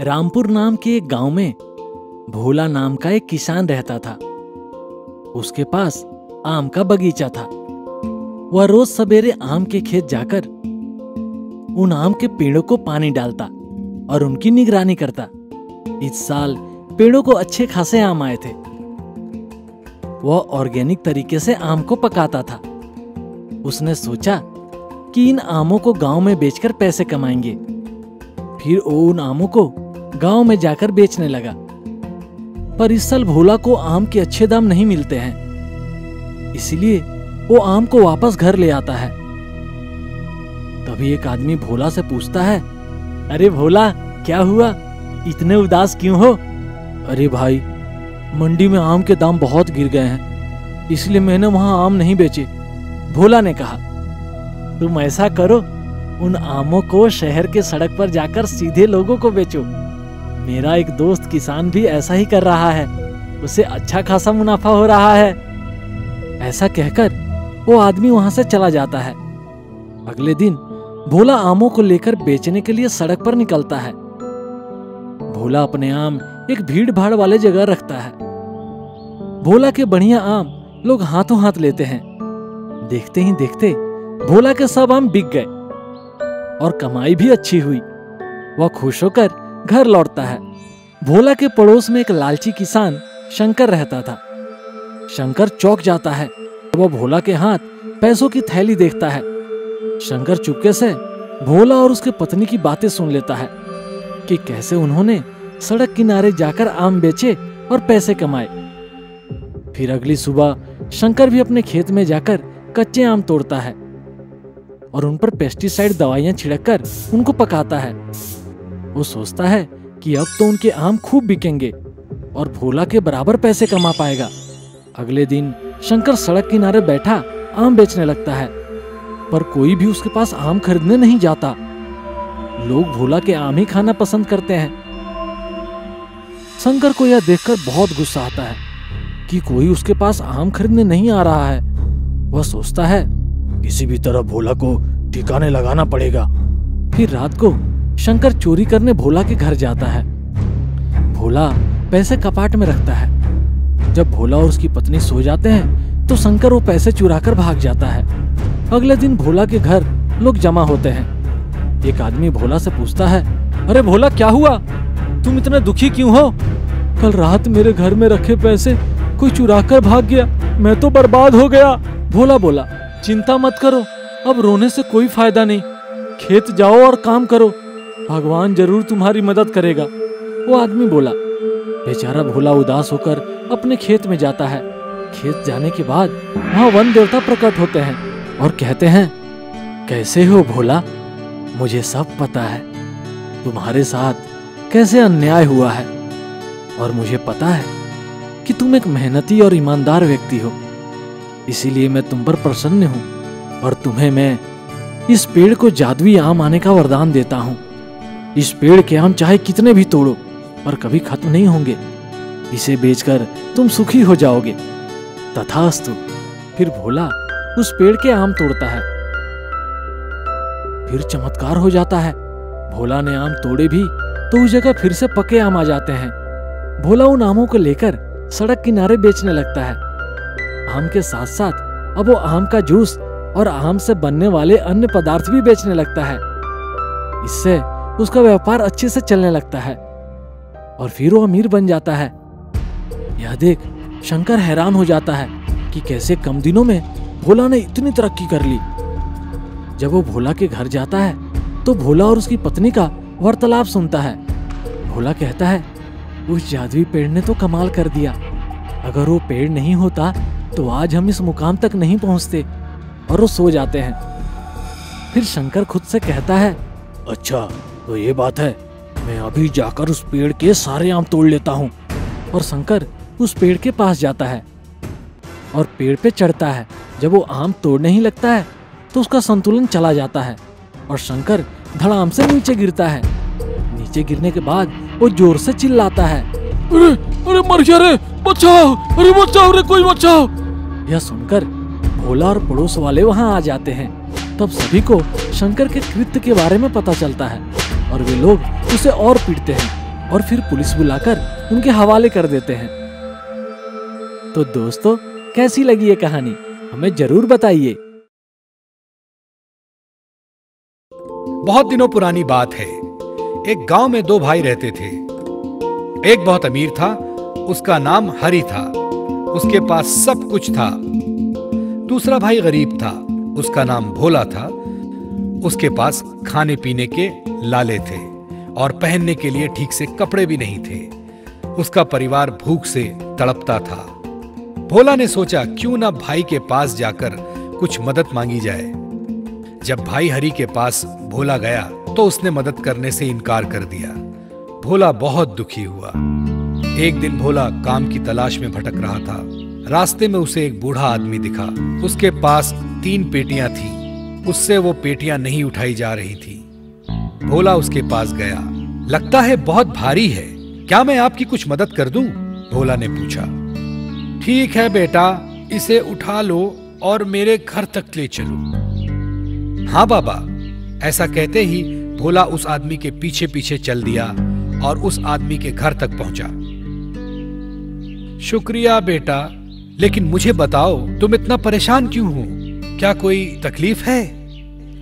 रामपुर नाम के एक गांव में भोला नाम का एक किसान रहता था। उसके पास आम का बगीचा था। वह रोज सवेरे आम के खेत जाकर उन आम के पेड़ों को पानी डालता और उनकी निगरानी करता। इस साल पेड़ों को अच्छे खासे आम आए थे। वह ऑर्गेनिक तरीके से आम को पकाता था। उसने सोचा कि इन आमों को गांव में बेचकर पैसे कमाएंगे। फिर वो उन आमों को गांव में जाकर बेचने लगा। पर इस साल भोला को आम के अच्छे दाम नहीं मिलते हैं, इसलिए वो आम को वापस घर ले आता है। तभी एक आदमी भोला से पूछता है, अरे भोला, क्या हुआ, इतने उदास क्यों हो? अरे भाई, मंडी में आम के दाम बहुत गिर गए हैं, इसलिए मैंने वहां आम नहीं बेचे। भोला ने कहा, तुम ऐसा करो, उन आमों को शहर के सड़क पर जाकर सीधे लोगों को बेचो। मेरा एक दोस्त किसान भी ऐसा ही कर रहा है, उसे अच्छा खासा मुनाफा हो रहा है। ऐसा कहकर वो आदमी वहां से चला जाता है। अगले दिन भोला आमों को लेकर बेचने के लिए सड़क पर निकलता है। भोला अपने आम एक भीड़ भाड़ वाले जगह रखता है। भोला के बढ़िया आम लोग हाथों हाथ लेते हैं। देखते ही देखते भोला के सब आम बिक गए और कमाई भी अच्छी हुई। वह खुश होकर घर लौटता है। भोला के पड़ोस में एक लालची किसान शंकर रहता था। शंकर चौंक जाता है। वह भोला के हाथ पैसों की थैली देखता है। शंकर चुपके से भोला और उसके पत्नी की बातें सुन लेता है कि कैसे उन्होंने सड़क किनारे जाकर आम बेचे और पैसे कमाए। फिर अगली सुबह शंकर भी अपने खेत में जाकर कच्चे आम तोड़ता है और उन पर पेस्टिसाइड दवाइयां छिड़ककर उनको पकाता है। वो सोचता है कि अब तो उनके आम खूब बिकेंगे और भोला के बराबर पैसे कमा पाएगा। अगले दिन शंकर सड़क किनारे बैठा आम बेचने लगता है, पर कोई भी उसके पास आम खरीदने नहीं जाता। लोग भोला के आम ही खाना पसंद करते हैं। शंकर को यह देखकर बहुत गुस्सा आता है कि कोई उसके पास आम खरीदने नहीं आ रहा है। वह सोचता है, किसी भी तरह भोला को ठिकाने लगाना पड़ेगा। फिर रात को शंकर चोरी करने भोला के घर जाता है। भोला पैसे कपाट में रखता है। जब भोला और उसकी पत्नी सो जाते हैं तो शंकर वो पैसे चुराकर भाग जाता है। अगले दिन भोला के घर लोग जमा होते हैं। एक आदमी भोला से पूछता है, अरे भोला, क्या हुआ, तुम इतने दुखी क्यों हो? कल रात मेरे घर में रखे पैसे कोई चुराकर भाग गया, मैं तो बर्बाद हो गया। भोला बोला, चिंता मत करो, अब रोने से कोई फायदा नहीं। खेत जाओ और काम करो, भगवान जरूर तुम्हारी मदद करेगा। वो आदमी बोला। बेचारा भोला उदास होकर अपने खेत में जाता है। खेत जाने के बाद वहाँ वन देवता प्रकट होते हैं और कहते हैं, कैसे हो भोला, मुझे सब पता है तुम्हारे साथ कैसे अन्याय हुआ है, और मुझे पता है कि तुम एक मेहनती और ईमानदार व्यक्ति हो, इसीलिए मैं तुम पर प्रसन्न हूँ और तुम्हें मैं इस पेड़ को जादुई आम आने का वरदान देता हूँ। इस पेड़ के आम चाहे कितने भी तोड़ो पर कभी खत्म नहीं होंगे। इसे बेचकर तुम सुखी हो जाओगे। तथास्तु। फिर भोला उस पेड़ के आम तोड़ता है। फिर चमत्कार हो जाता है। भोला ने आम तोड़े भी तो उस जगह फिर से पके आम आ जाते हैं। भोला उन आमों को लेकर सड़क किनारे बेचने लगता है। आम के साथ साथ अब वो आम का जूस और आम से बनने वाले अन्य पदार्थ भी बेचने लगता है। इससे उसका व्यापार अच्छे से चलने लगता है और फिर वो अमीर बन जाता है। यह देख शंकर हैरान हो जाता है कि कैसे कम दिनों में भोला ने इतनी तरक्की कर ली। जब वो भोला के घर जाता है तो भोला और उसकी पत्नी का वार्तालाप सुनता है। भोला कहता है, उस जादुई पेड़ ने तो कमाल कर दिया। अगर वो पेड़ नहीं होता तो आज हम इस मुकाम तक नहीं पहुंचते। और वो सो जाते हैं। फिर शंकर खुद से कहता है, अच्छा तो ये बात है, मैं अभी जाकर उस पेड़ के सारे आम तोड़ लेता हूँ। और शंकर उस पेड़ के पास जाता है और पेड़ पे चढ़ता है। जब वो आम तोड़ने ही लगता है तो उसका संतुलन चला जाता है और शंकर धड़ाम से नीचे गिरता है। नीचे गिरने के बाद वो जोर से चिल्लाता है, अरे अरे मर गया रे, बचाओ, अरे बचाओ रे, कोई बचाओ। यह सुनकर भोला और पड़ोस वाले वहाँ आ जाते हैं। तब सभी को शंकर के कृत्य के बारे में पता चलता है और वे लोग उसे और पीटते हैं। और फिर पुलिस बुलाकर उनके हवाले कर देते हैं। तो दोस्तों, कैसी लगी ये कहानी हमें जरूर बताइए। बहुत दिनों पुरानी बात है, एक गांव में दो भाई रहते थे। एक बहुत अमीर था, उसका नाम हरि था, उसके पास सब कुछ था। दूसरा भाई गरीब था, उसका नाम भोला था, उसके पास खाने पीने के लाले थे और पहनने के लिए ठीक से कपड़े भी नहीं थे। उसका परिवार भूख से तड़पता था। भोला ने सोचा क्यों ना भाई के पास जाकर कुछ मदद मांगी जाए। जब भाई हरि के पास भोला गया तो उसने मदद करने से इनकार कर दिया। भोला बहुत दुखी हुआ। एक दिन भोला काम की तलाश में भटक रहा था। रास्ते में उसे एक बूढ़ा आदमी दिखा। उसके पास 3 पेटियां थी, उससे वो पेटियां नहीं उठाई जा रही थी। भोला उसके पास गया। लगता है बहुत भारी है, क्या मैं आपकी कुछ मदद कर दूं? भोला ने पूछा। ठीक है बेटा, इसे उठा लो और मेरे घर तक ले चलो। हाँ बाबा। ऐसा कहते ही भोला उस आदमी के पीछे पीछे चल दिया और उस आदमी के घर तक पहुंचा। शुक्रिया बेटा, लेकिन मुझे बताओ तुम इतना परेशान क्यों हो? क्या कोई तकलीफ है?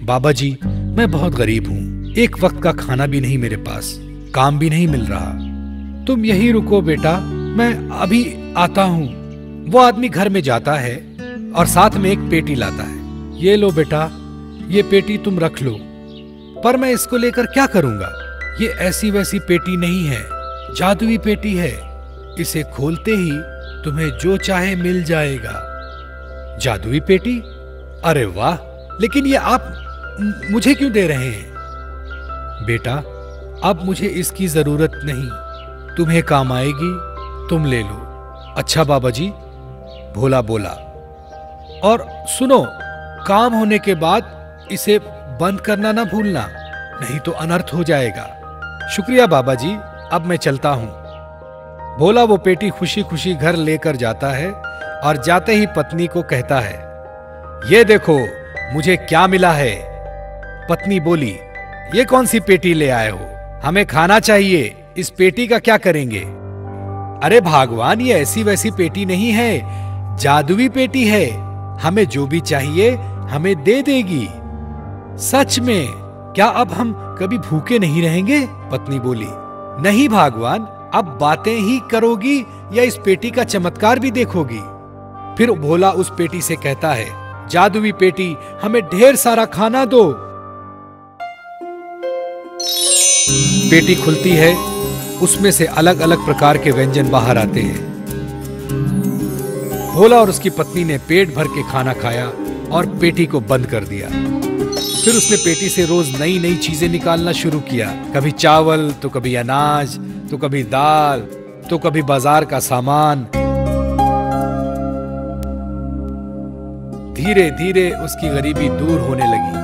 बाबा जी, मैं बहुत गरीब हूँ, एक वक्त का खाना भी नहीं मेरे पास, काम भी नहीं मिल रहा। तुम यही रुको बेटा, मैं अभी आता हूँ। वो आदमी घर में जाता है और साथ में एक पेटी लाता है। ये लो बेटा, ये पेटी तुम रख लो, पर मैं इसको लेकर क्या करूँगा? ये ऐसी वैसी पेटी नहीं है, जादुई पेटी है। इसे खोलते ही तुम्हें जो चाहे मिल जाएगा। जादुई पेटी? अरे वाह, लेकिन ये आप मुझे क्यों दे रहे हैं? बेटा, अब मुझे इसकी जरूरत नहीं, तुम्हें काम आएगी, तुम ले लो। अच्छा बाबा जी, भोला बोला, और सुनो, काम होने के बाद इसे बंद करना ना भूलना, नहीं तो अनर्थ हो जाएगा। शुक्रिया बाबा जी, अब मैं चलता हूं। भोला वो पेटी खुशी खुशी घर लेकर जाता है और जाते ही पत्नी को कहता है, ये देखो मुझे क्या मिला है। पत्नी बोली, ये कौन सी पेटी ले आए हो? हमें खाना चाहिए, इस पेटी का क्या करेंगे? अरे भगवान, ये ऐसी वैसी पेटी नहीं है, जादुई पेटी है, हमें जो भी चाहिए हमें दे देगी। सच में? क्या अब हम कभी भूखे नहीं रहेंगे? पत्नी बोली, नहीं भगवान, अब बातें ही करोगी या इस पेटी का चमत्कार भी देखोगी? फिर भोला उस पेटी से कहता है, जादुई पेटी, हमें ढेर सारा खाना दो। पेटी खुलती है, उसमें से अलग अलग प्रकार के व्यंजन बाहर आते हैं। भोला और उसकी पत्नी ने पेट भर के खाना खाया और पेटी को बंद कर दिया। फिर उसने पेटी से रोज नई नई चीजें निकालना शुरू किया, कभी चावल, तो कभी अनाज, तो कभी दाल, तो कभी बाजार का सामान। धीरे धीरे उसकी गरीबी दूर होने लगी।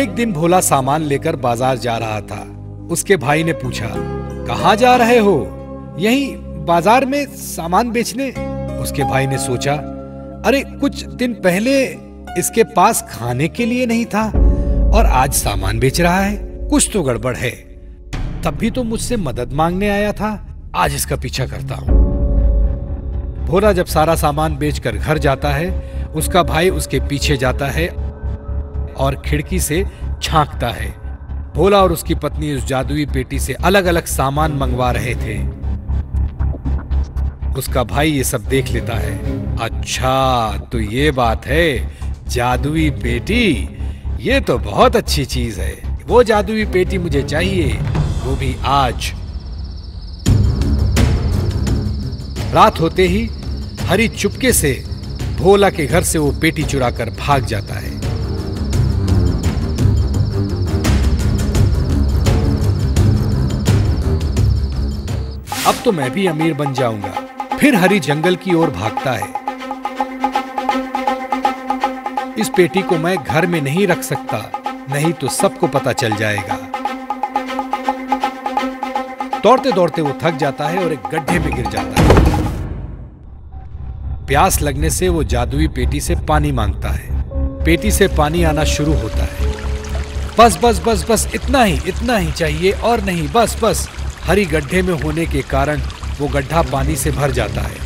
एक दिन भोला सामान लेकर बाजार जा रहा था। उसके भाई ने पूछा, कहां जा रहे हो? यहीं बाजार में सामान बेचने। उसके भाई ने सोचा, अरे कुछ दिन पहले इसके पास खाने के लिए नहीं था और आज सामान बेच रहा है, कुछ तो गड़बड़ है। तब भी तो मुझसे मदद मांगने आया था, आज इसका पीछा करता हूं। भोला जब सारा सामान बेचकर घर जाता है, उसका भाई उसके पीछे जाता है और खिड़की से झांकता है। भोला और उसकी पत्नी उस जादुई पेटी से अलग अलग सामान मंगवा रहे थे। उसका भाई ये सब देख लेता है। अच्छा, तो ये बात है, जादुई पेटी, ये तो बहुत अच्छी चीज है। वो जादुई पेटी मुझे चाहिए, वो भी आज। रात होते ही हरि चुपके से भोला के घर से वो पेटी चुराकर भाग जाता है। अब तो मैं भी अमीर बन जाऊंगा। फिर हरि जंगल की ओर भागता है। इस पेटी को मैं घर में नहीं रख सकता, नहीं तो सबको पता चल जाएगा। दौड़ते दौड़ते वो थक जाता है और एक गड्ढे में गिर जाता है। प्यास लगने से वो जादुई पेटी से पानी मांगता है। पेटी से पानी आना शुरू होता है। बस बस बस बस इतना ही चाहिए और नहीं, बस बस। हरी गड्ढे में होने के कारण वो गड्ढा पानी से भर जाता है।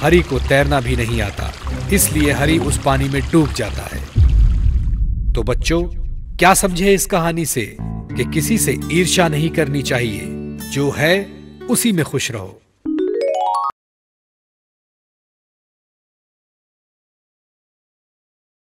हरी को तैरना भी नहीं आता, इसलिए हरी उस पानी में डूब जाता है। तो बच्चों, क्या समझे इस कहानी से कि किसी से ईर्ष्या नहीं करनी चाहिए, जो है उसी में खुश रहो।